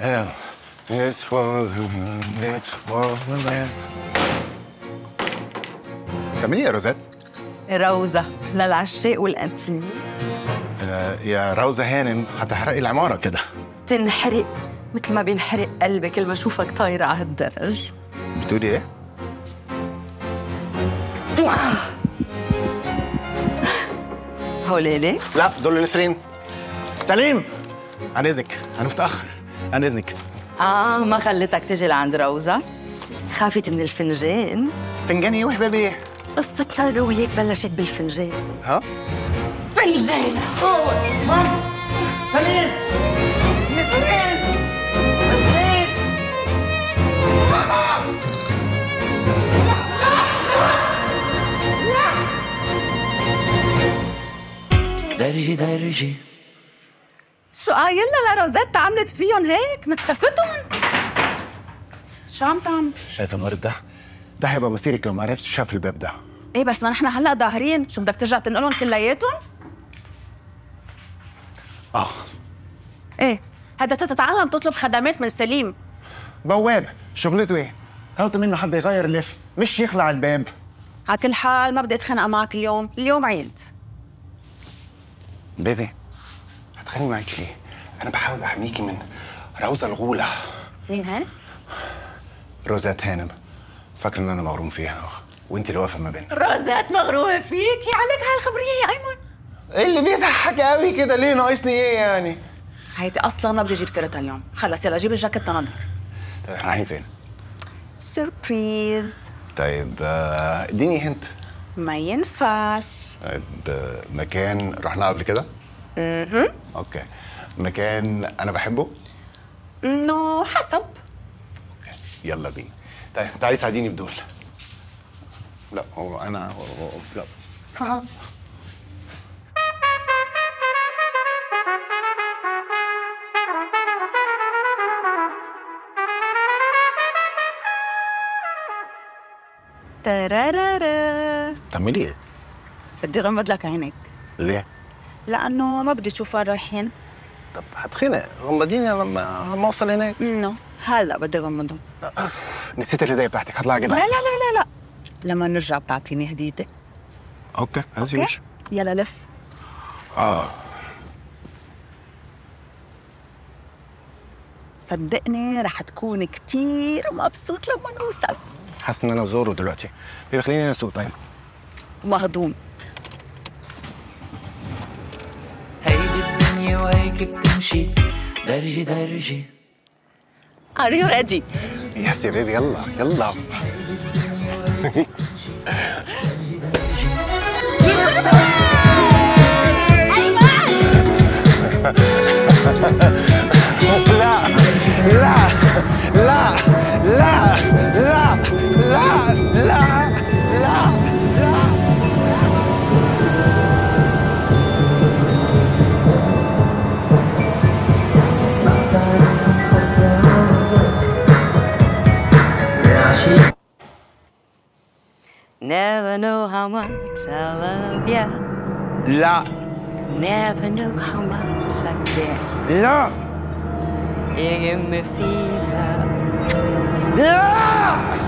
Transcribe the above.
am this woman that woman. بتعملي ايه يا روزات؟ روزة للعشاق والانتيمي. يا روزة هانم هتحرقي العمارة كده. تنحرق مثل ما بينحرق قلبك لما اشوفك طايرة على هالدرج. بتقولي ايه؟ هول ليه؟ لا دول نسرين. سليم عن اذنك انا متاخر، عن اذنك. ما خليتك تجي لعند روزة؟ خافت من الفنجان؟ فنجان ايه وحبابي ايه؟ قصة انا وياك بلشت بالفنجان. ها؟ فنجان. سليم نسرين نسرين درجة درجة شو قايلنا لروزيتا عملت فيهم هيك؟ نتفتهم؟ شو عم تعمل؟ شايفة الورد ده؟ ده هيبقى مصيرك لو ما عرفتش تشوف الباب ده. ايه بس ما نحن هلا ظاهرين، شو بدك ترجع تنقلهم كلياتهم؟ ايه؟ هذا تتعلم تطلب خدمات من سليم بواب، شغلته ايه؟ طلبت منه حد يغير اللف، مش يخلع الباب. على كل حال ما بدي اتخانق معك اليوم، اليوم عيد. بيبي هتخانق معاكي ليه؟ أنا بحاول أحميكي من روزة الغولة. مين هانم؟ روزات هانم. فاكرة إن أنا مغروم فيها وأنت اللي واقفة ما بيننا. روزات مغرومة فيكي؟ عليك هالخبرية يا أيمن. إيه اللي بيضحك قوي كده ليه؟ ناقصني إيه يعني؟ حياتي أصلاً ما بدي أجيب سيرتها اليوم، خلص يلا جيب الجاكيت تنضر. طيب إحنا رايحين فين؟ سربريز. طيب إديني هنت. ما ينفعش. طيب مكان رحناه قبل كده؟ اوكي. مكان انا بحبه؟ نو حسب. اوكي يلا بينا. طيب تعالي ساعديني بدول. لا هو انا لا. ترارارا بتعملي ايه؟ بدي غمض لك عينيك. ليه؟ لأنه ما بدي أشوف وين رايحين. طب هتخنق، غمضيني لما أوصل هناك. هلا بدي غمضهم. نسيت الهدية بتاعتك، هطلع أجيبها. لا لا لا لا لا، لما نرجع بتعطيني هديتي. أوكي، هذي وش. يلا لف. صدقني رح تكون كتير مبسوط لما نوصل. حاسس إن أنا زوره دلوقتي. بيبي خليني أنا أسوق طيب. مهضوم. وهيك بتمشي درجة درجة. Are you ready؟ يس يا بيبي يلا يلا. لا لا لا لا لا لا لا لا. Never know how much I love you. لا. Never know how much I guess. لا. You give me fever. لا.